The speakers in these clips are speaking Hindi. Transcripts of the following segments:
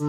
घर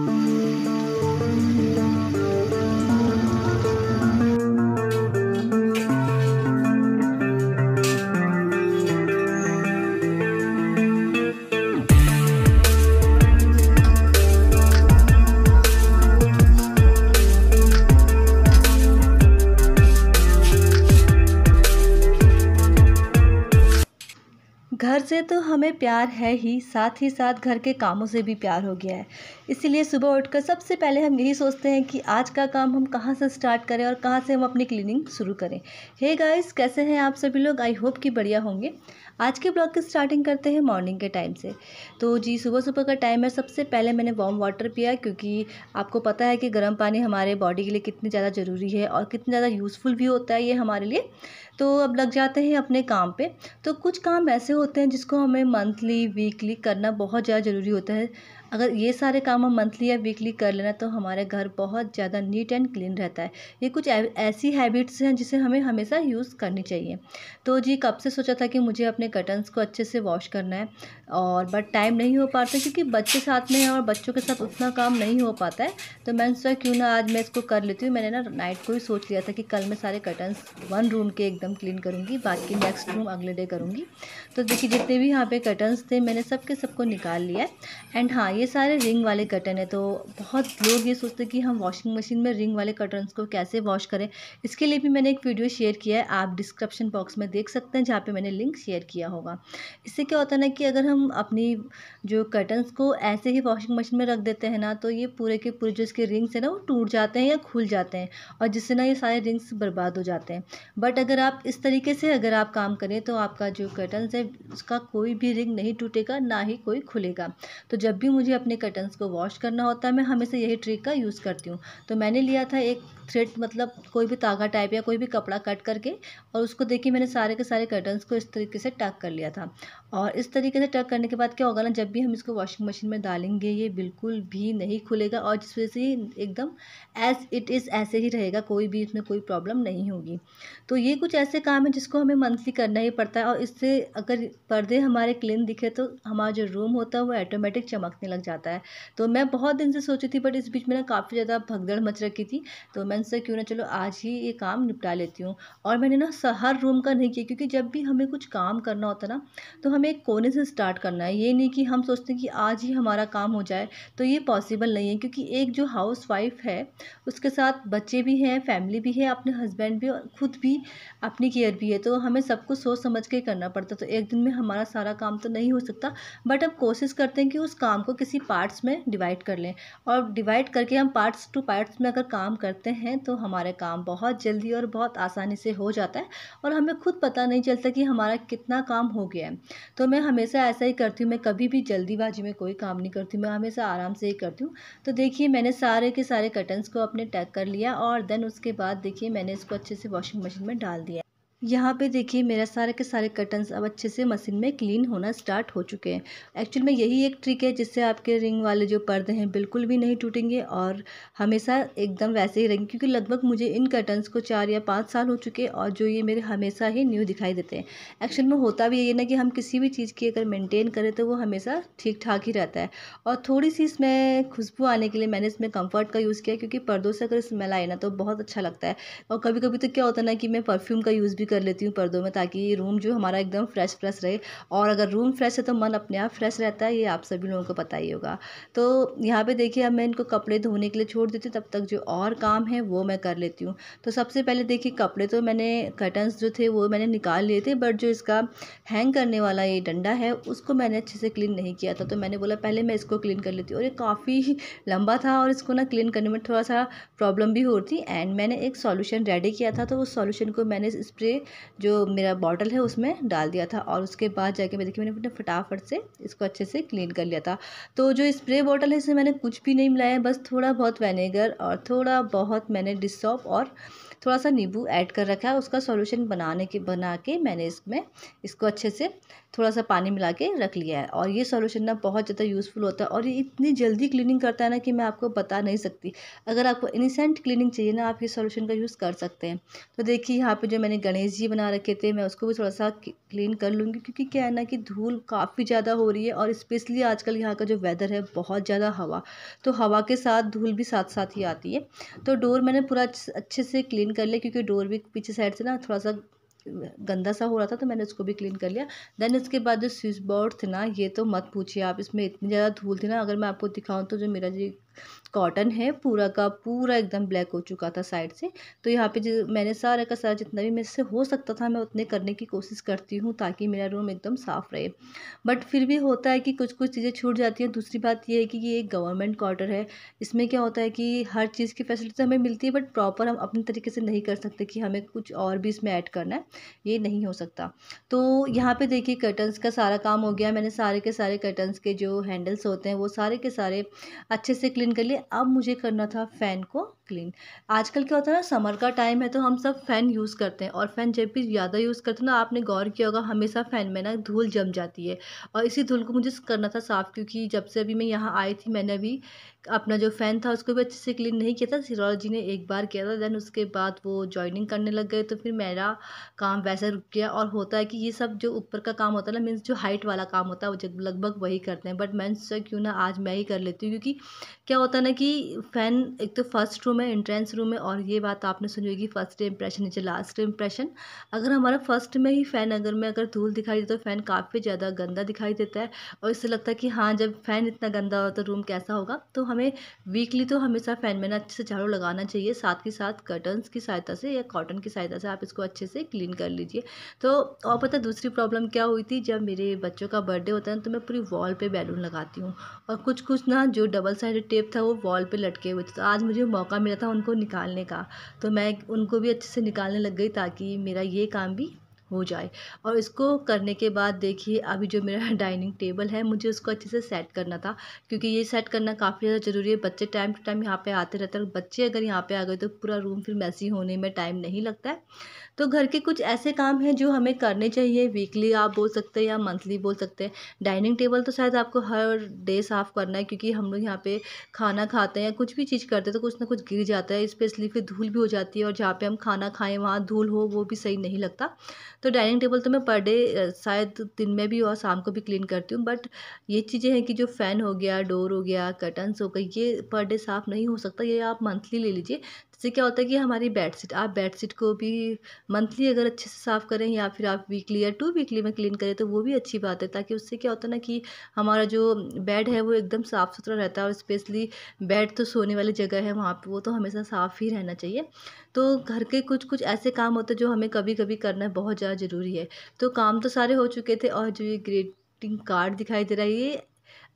से तो हमें प्यार है ही साथ घर के कामों से भी प्यार हो गया है। इसीलिए सुबह उठकर सबसे पहले हम यही सोचते हैं कि आज का काम हम कहाँ से स्टार्ट करें और कहाँ से हम अपनी क्लीनिंग शुरू करें। हे गाइस, कैसे हैं आप सभी लोग? आई होप कि बढ़िया होंगे। आज के ब्लॉग की स्टार्टिंग करते हैं मॉर्निंग के टाइम से। तो जी सुबह सुबह का टाइम है। सबसे पहले मैंने वार्म वाटर पिया क्योंकि आपको पता है कि गर्म पानी हमारे बॉडी के लिए कितनी ज़्यादा ज़रूरी है और कितना ज़्यादा यूज़फुल भी होता है ये हमारे लिए। तो अब लग जाते हैं अपने काम पर। तो कुछ काम ऐसे होते हैं जिसको हमें मंथली वीकली करना बहुत ज़्यादा ज़रूरी होता है। अगर ये सारे काम हम मंथली या वीकली कर लेना तो हमारे घर बहुत ज़्यादा नीट एंड क्लीन रहता है। ये कुछ ऐसी हैबिट्स हैं जिसे हमें हमेशा यूज़ करनी चाहिए। तो जी कब से सोचा था कि मुझे अपने कर्टन्स को अच्छे से वॉश करना है और बट टाइम नहीं हो पाता क्योंकि बच्चे साथ में हैं और बच्चों के साथ उतना काम नहीं हो पाता है। तो मैंने सोचा क्यों ना आज मैं इसको कर लेती हूँ। मैंने ना नाइट को ही सोच लिया था कि कल मैं सारे कर्टन्स वन रूम के एकदम क्लीन करूँगी, बाकी नेक्स्ट रूम अगले डे करूँगी। तो देखिए जितने भी यहाँ पे कर्टन्स थे मैंने सबके सबको निकाल लिया। एंड हाँ, ये सारे रिंग वाले कर्टन है। तो बहुत लोग ये सोचते हैं कि हम वॉशिंग मशीन में रिंग वाले कर्टन्स को कैसे वॉश करें। इसके लिए भी मैंने एक वीडियो शेयर किया है, आप डिस्क्रिप्शन बॉक्स में देख सकते हैं जहाँ पे मैंने लिंक शेयर किया होगा। इससे क्या होता है ना कि अगर हम अपनी जो कर्टन्स को ऐसे ही वॉशिंग मशीन में रख देते हैं ना तो ये पूरे के पूरे जो इसके रिंग्स हैं ना वो टूट जाते हैं या खुल जाते हैं और जिससे ना ये सारे रिंग्स बर्बाद हो जाते हैं। बट अगर आप इस तरीके से अगर आप काम करें तो आपका जो कर्टन्स है उसका कोई भी रिंग नहीं टूटेगा ना ही कोई खुलेगा। तो जब भी मुझे अपने कर्टन्स को वॉश करना होता है मैं हमेशा यही ट्रिक का यूज़ करती हूँ। तो मैंने लिया था एक थ्रेड, मतलब कोई भी तागा टाइप या कोई भी कपड़ा कट करके, और उसको देखिए मैंने सारे के सारे कर्टन्स को इस तरीके से टक कर लिया था। और इस तरीके से टक करने के बाद क्या होगा ना, जब भी हम इसको वॉशिंग मशीन में डालेंगे ये बिल्कुल भी नहीं खुलेगा और जिस वजह से एकदम एज इट इज़ ऐसे ही रहेगा, कोई भी इसमें कोई प्रॉब्लम नहीं होगी। तो ये कुछ ऐसे काम है जिसको हमें मंथली करना ही पड़ता है और इससे अगर पर्दे हमारे क्लीन दिखे तो हमारा जो रूम होता है वो ऑटोमेटिक चमकने लग जाता है। तो मैं बहुत दिन से सोची थी बट इस बीच में ना काफ़ी ज़्यादा भगदड़ मच रखी थी। तो मैंने सोचा क्यों ना चलो आज ही ये काम निपटा लेती हूँ। और मैंने ना हर रूम का नहीं किया क्योंकि जब भी हमें कुछ काम करना होता ना तो हमें एक कोने से स्टार्ट करना है। ये नहीं कि हम सोचते हैं कि आज ही हमारा काम हो जाए, तो ये पॉसिबल नहीं है क्योंकि एक जो हाउस वाइफ है उसके साथ बच्चे भी हैं, फैमिली भी है, अपने हस्बैंड भी और खुद भी अपनी केयर भी है। तो हमें सब कुछ सोच समझ के करना पड़ता है। तो एक दिन में हमारा सारा काम तो नहीं हो सकता बट अब कोशिश करते हैं कि उस काम को किसी पार्ट्स में डिवाइड कर लें और डिवाइड करके हम पार्ट्स टू पार्ट्स में अगर काम करते हैं तो हमारे काम बहुत जल्दी और बहुत आसानी से हो जाता है और हमें खुद पता नहीं चलता कि हमारा कितना काम हो गया है। तो मैं हमेशा ऐसा ही करती हूँ, मैं कभी भी जल्दीबाजी में कोई काम नहीं करती, मैं हमेशा आराम से ही करती हूँ। तो देखिए मैंने सारे के सारे कर्टन्स को अपने टैग कर लिया और देन उसके बाद देखिए मैंने इसको अच्छे से वॉशिंग मशीन में डाल दिया। यहाँ पे देखिए मेरा सारे के सारे कर्टन्स अब अच्छे से मशीन में क्लीन होना स्टार्ट हो चुके हैं। एक्चुअल में यही एक ट्रिक है जिससे आपके रिंग वाले जो पर्दे हैं बिल्कुल भी नहीं टूटेंगे और हमेशा एकदम वैसे ही रहेंगे क्योंकि लगभग मुझे इन कर्टन्स को 4 या 5 साल हो चुके हैं और जो ये मेरे हमेशा ही न्यू दिखाई देते हैं। एक्चुअल में होता भी ये ना कि हम किसी भी चीज़ की अगर मेनटेन करें तो वो हमेशा ठीक ठाक ही रहता है। और थोड़ी सी इसमें खुशबू आने के लिए मैंने इसमें कम्फर्ट का यूज़ किया क्योंकि पर्दों से अगर स्मेल आए ना तो बहुत अच्छा लगता है। और कभी कभी तो क्या होता है ना कि मैं परफ्यूम का यूज़ भी कर लेती हूँ पर्दों में ताकि रूम जो हमारा एकदम फ्रेश रहे। और अगर रूम फ्रेश है तो मन अपने आप फ्रेश रहता है, ये आप सभी लोगों को पता ही होगा। तो यहाँ पे देखिए अब मैं इनको कपड़े धोने के लिए छोड़ देती हूँ, तब तक जो और काम है वो मैं कर लेती हूँ। तो सबसे पहले देखिए कपड़े तो मैंने कर्टन्स जो थे वो मैंने निकाल लिए थे बट जो इसका हैंग करने वाला ये डंडा है उसको मैंने अच्छे से क्लीन नहीं किया था। तो मैंने बोला पहले मैं इसको क्लीन कर लेती हूँ और ये काफ़ी लंबा था और इसको ना क्लीन करने में थोड़ा सा प्रॉब्लम भी हो रही थी। एंड मैंने एक सॉल्यूशन रेडी किया था तो उस सॉल्यूशन को मैंने स्प्रे जो मेरा बॉटल है उसमें डाल दिया था और उसके बाद जाके मैं देखिए मैंने अपने फटाफट से इसको अच्छे से क्लीन कर लिया था। तो जो स्प्रे बॉटल है इसमें मैंने कुछ भी नहीं मिलाया है, बस थोड़ा बहुत विनेगर और थोड़ा बहुत मैंने डिश सोप और थोड़ा सा नींबू ऐड कर रखा है। उसका सॉल्यूशन बना के मैंने इसमें इसको अच्छे से थोड़ा सा पानी मिला के रख लिया है। और ये सॉल्यूशन ना बहुत ज़्यादा यूज़फुल होता है और ये इतनी जल्दी क्लीनिंग करता है ना कि मैं आपको बता नहीं सकती। अगर आपको इनिसेंट क्लीनिंग चाहिए ना, आप ये सॉल्यूशन का यूज़ कर सकते हैं। तो देखिए यहाँ पे जो मैंने गणेश जी बना रखे थे, मैं उसको भी थोड़ा सा क्लीन कर लूँगी, क्योंकि क्या है ना कि धूल काफ़ी ज़्यादा हो रही है और स्पेशली आजकल यहाँ का जो वेदर है बहुत ज़्यादा हवा, तो हवा के साथ धूल भी साथ साथ ही आती है। तो डोर मैंने पूरा अच्छे से क्लीन कर लिया, क्योंकि डोर भी पीछे साइड से ना थोड़ा सा गंदा सा हो रहा था, तो मैंने उसको भी क्लीन कर लिया। देन उसके बाद जो स्विच बोर्ड थे ना, ये तो मत पूछिए आप, इसमें इतनी ज़्यादा धूल थी ना, अगर मैं आपको दिखाऊं तो जो मेरा जी कॉटन है पूरा का पूरा एकदम ब्लैक हो चुका था साइड से। तो यहाँ पे जो मैंने सारा का सारा जितना भी मेरे से हो सकता था मैं उतने करने की कोशिश करती हूँ ताकि मेरा रूम एकदम साफ़ रहे। बट फिर भी होता है कि कुछ कुछ चीज़ें छूट जाती हैं। दूसरी बात यह है कि ये एक गवर्नमेंट क्वार्टर है, इसमें क्या होता है कि हर चीज़ की फैसिलिटी हमें मिलती है, बट प्रॉपर हम अपने तरीके से नहीं कर सकते कि हमें कुछ और भी इसमें ऐड करना है, ये नहीं हो सकता। तो यहाँ पर देखिए कर्टन्स का सारा काम हो गया। मैंने सारे के सारे कर्टन्स के जो हैंडल्स होते हैं वो सारे के सारे अच्छे से क्लीन कर लिए। अब मुझे करना था फ़ैन को क्लीन। आजकल क्या होता है ना, समर का टाइम है तो हम सब फ़ैन यूज़ करते हैं, और फ़ैन जब भी ज़्यादा यूज़ करते हैं ना, आपने गौर किया होगा हमेशा फ़ैन में ना धूल जम जाती है। और इसी धूल को मुझे करना था साफ़, क्योंकि जब से अभी मैं यहाँ आई थी मैंने अभी अपना जो फ़ैन था उसको भी अच्छे से क्लीन नहीं किया था। सिरोलॉजी ने एक बार किया था, देन उसके बाद वो जॉइनिंग करने लग गए, तो फिर मेरा काम वैसे रुक गया। और होता है कि ये सब जो ऊपर का काम होता है ना, मीन्स जो हाइट वाला काम होता है वो लगभग वही करते हैं, बट मैं सोचा क्यों ना आज मैं ही कर लेती हूँ। क्योंकि क्या होता है ना कि फ़ैन एक तो फर्स्ट रूम है, एंट्रेंस रूम है, और ये बात आपने सुनी होगी फर्स्ट इंप्रेशन नीचे लास्ट इंप्रेशन। अगर हमारा फर्स्ट में ही फ़ैन अगर धूल दिखाई देता है तो फ़ैन काफ़ी ज़्यादा गंदा दिखाई देता है, और इससे लगता है कि हाँ जब फ़ैन इतना गंदा होता है रूम कैसा होगा। तो हमें वीकली तो हमेशा फ़ैन में ना अच्छे से झाड़ू लगाना चाहिए। साथ ही साथ कर्टन्स की सहायता से या कॉटन की सहायता से आप इसको अच्छे से क्लीन कर लीजिए। तो और पता दूसरी प्रॉब्लम क्या हुई थी, जब मेरे बच्चों का बर्थडे होता है तो मैं पूरी वॉल पर बैलून लगाती हूँ, और कुछ कुछ ना जो डबल साइड टेप था वो वॉल पर लटके हुए थे। तो आज मुझे मौका मिला था उनको निकालने का, तो मैं उनको भी अच्छे से निकालने लग गई ताकि मेरा ये काम भी हो जाए। और इसको करने के बाद देखिए अभी जो मेरा डाइनिंग टेबल है मुझे उसको अच्छे से सेट करना था, क्योंकि ये सेट करना काफ़ी ज़्यादा ज़रूरी है। बच्चे टाइम टू टाइम यहाँ पे आते रहते हैं, बच्चे अगर यहाँ पे आ गए तो पूरा रूम फिर मैसी होने में टाइम नहीं लगता है। तो घर के कुछ ऐसे काम हैं जो हमें करने चाहिए, वीकली आप बोल सकते हैं या मंथली बोल सकते हैं। डाइनिंग टेबल तो शायद आपको हर डे साफ़ करना है, क्योंकि हम लोग यहाँ पर खाना खाते हैं, कुछ भी चीज़ करते हैं तो कुछ ना कुछ गिर जाता है, स्पेशली फिर धूल भी हो जाती है, और जहाँ पर हम खाना खाएँ वहाँ धूल हो वो भी सही नहीं लगता। तो डाइनिंग टेबल तो मैं पर डे शायद दिन में भी और शाम को भी क्लीन करती हूँ, बट ये चीज़ें हैं कि जो फ़ैन हो गया, डोर हो गया, कर्टन्स हो गई, ये पर डे साफ़ नहीं हो सकता। ये आप मंथली ले लीजिए। इससे क्या होता है कि हमारी बेडशीट, आप बेडशीट को भी मंथली अगर अच्छे से साफ़ करें या फिर आप वीकली या 2 वीकली में क्लीन करें तो वो भी अच्छी बात है, ताकि उससे क्या होता है ना कि हमारा जो बेड है वो एकदम साफ़ सुथरा रहता है। और स्पेशली बेड तो सोने वाली जगह है, वहाँ पर वो तो हमेशा साफ़ ही रहना चाहिए। तो घर के कुछ कुछ ऐसे काम होते हैं जो हमें कभी कभी करना बहुत ज़्यादा ज़रूरी है। तो काम तो सारे हो चुके थे, और जो ये ग्रीटिंग कार्ड दिखाई दे रहा है ये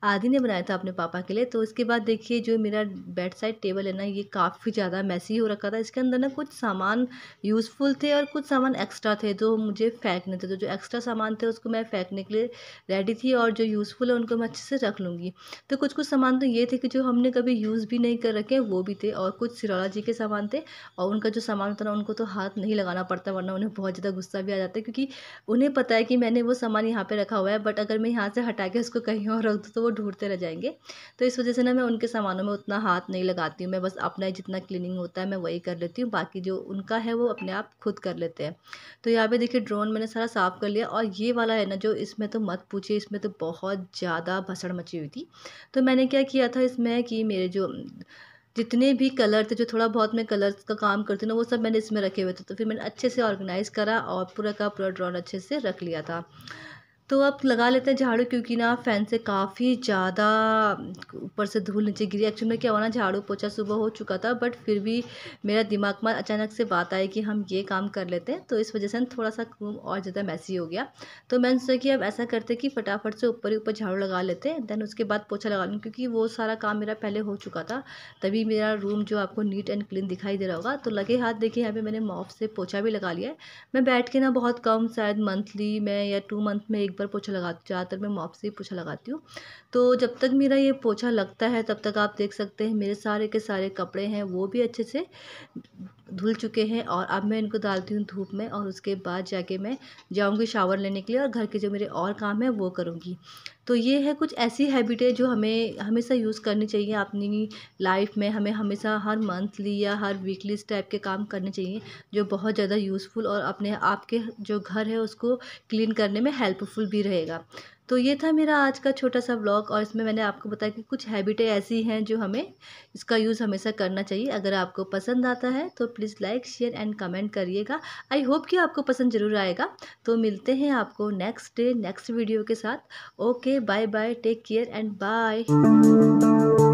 आदि ने बनाया था अपने पापा के लिए। तो इसके बाद देखिए जो मेरा बेड साइड टेबल है ना, ये काफ़ी ज़्यादा मैसी हो रखा था। इसके अंदर ना कुछ सामान यूज़फुल थे और कुछ सामान एक्स्ट्रा थे जो मुझे फेंकने थे। तो जो एक्स्ट्रा सामान थे उसको मैं फेंकने के लिए रेडी थी, और जो यूज़फुल है उनको मैं अच्छे से रख लूँगी। तो कुछ कुछ सामान तो ये थे कि जो हमने कभी यूज़ भी नहीं कर रखे वो भी थे, और कुछ सिरोला जी के सामान थे। और उनका जो सामान होता ना उनको तो हाथ नहीं लगाना पड़ता, वरना उन्हें बहुत ज़्यादा गुस्सा भी आ जाता है, क्योंकि उन्हें पता है कि मैंने वो सामान यहाँ पर रखा हुआ है, बट अगर मैं यहाँ से हटा के उसको कहीं और रख दूँ तो ढूंढते रह जाएंगे। तो इस वजह से ना मैं उनके सामानों में उतना हाथ नहीं लगाती हूँ। मैं बस अपना जितना क्लीनिंग होता है मैं वही कर लेती हूँ, बाकी जो उनका है वो अपने आप खुद कर लेते हैं। तो यहाँ पे देखिए ड्रोन मैंने सारा साफ़ कर लिया, और ये वाला है ना जो, इसमें तो मत पूछिए, इसमें तो बहुत ज़्यादा भसड़ मची हुई थी। तो मैंने क्या किया था इसमें कि मेरे जो जितने भी कलर थे, जो थोड़ा बहुत मैं कलर्स का काम करती हूँ ना, वो सब मैंने इसमें रखे हुए थे। तो फिर मैंने अच्छे से ऑर्गेनाइज़ करा और पूरा का पूरा ड्रोन अच्छे से रख लिया था। तो अब लगा लेते हैं झाड़ू, क्योंकि ना फ़ैन से काफ़ी ज़्यादा ऊपर से धूल नीचे गिरी। एक्चुअली में क्या हुआ ना, झाड़ू पोछा सुबह हो चुका था, बट फिर भी मेरा दिमाग में अचानक से बात आई कि हम ये काम कर लेते हैं। तो इस वजह से थोड़ा सा रूम और ज़्यादा मैसी हो गया। तो मैंने सोचा कि अब ऐसा करते कि फटाफट से ऊपर ही ऊपर झाड़ू लगा लेते हैं, दैन उसके बाद पोछा लगा लूँ, क्योंकि वो सारा काम मेरा पहले हो चुका था, तभी मेरा रूम जो आपको नीट एंड क्लीन दिखाई दे रहा होगा। तो लगे हाथ देखिए यहाँ पर मैंने मॉप से पोछा भी लगा लिया है। मैं बैठ के ना बहुत कम, शायद मंथली में या 2 मंथ में पर पोछा लगाती हूँ, ज़्यादातर मैं मॉप से ही पोछा लगाती हूँ। तो जब तक मेरा ये पोछा लगता है तब तक आप देख सकते हैं मेरे सारे के सारे कपड़े हैं वो भी अच्छे से धुल चुके हैं। और अब मैं इनको डालती हूँ धूप में और उसके बाद जाके मैं जाऊँगी शावर लेने के लिए और घर के जो मेरे और काम है वो करूँगी। तो ये है कुछ ऐसी हैबिटें जो हमें हमेशा यूज़ करनी चाहिए अपनी लाइफ में। हमें हमेशा हर मंथली या हर वीकली इस टाइप के काम करने चाहिए जो बहुत ज़्यादा यूज़फुल और अपने आप के जो घर है उसको क्लीन करने में हेल्पफुल भी रहेगा। तो ये था मेरा आज का छोटा सा व्लॉग और इसमें मैंने आपको बताया कि कुछ हैबिटें ऐसी हैं जो हमें इसका यूज़ हमेशा करना चाहिए। अगर आपको पसंद आता है तो please like share and comment करिएगा। आई होप कि आपको पसंद ज़रूर आएगा। तो मिलते हैं आपको नेक्स्ट डे नेक्स्ट वीडियो के साथ। Okay, bye bye, take care and bye.